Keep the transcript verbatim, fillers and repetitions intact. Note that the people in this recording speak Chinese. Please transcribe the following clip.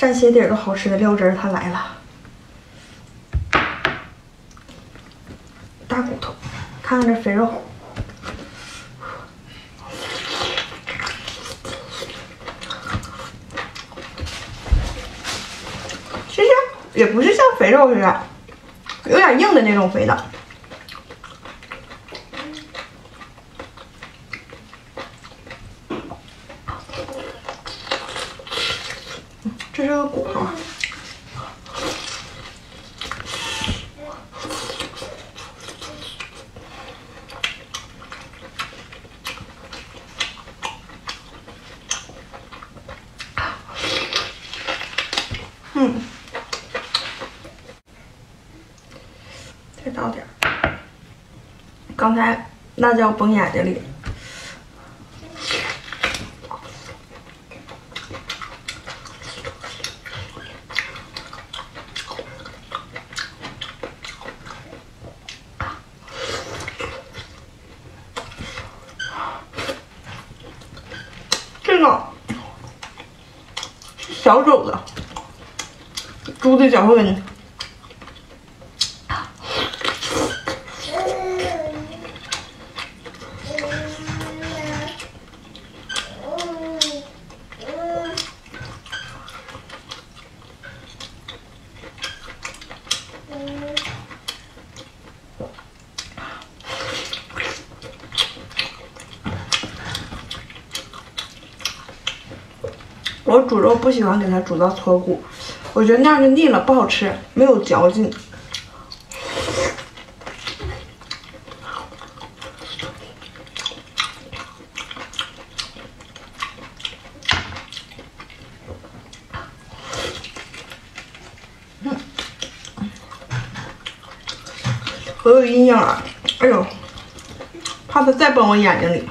蘸鞋底儿都好吃的料汁儿，它来了。大骨头，看看这肥肉。 也不是像肥肉似的，有点硬的那种肥的。这是个骨头。嗯。 再倒点儿，刚才辣椒崩眼睛里。这个是小肘子，猪的脚后跟。 我煮肉不喜欢给它煮到脱骨，我觉得那样就腻了，不好吃，没有嚼劲。嗯，我有阴影了，哎呦，怕它再崩我眼睛里。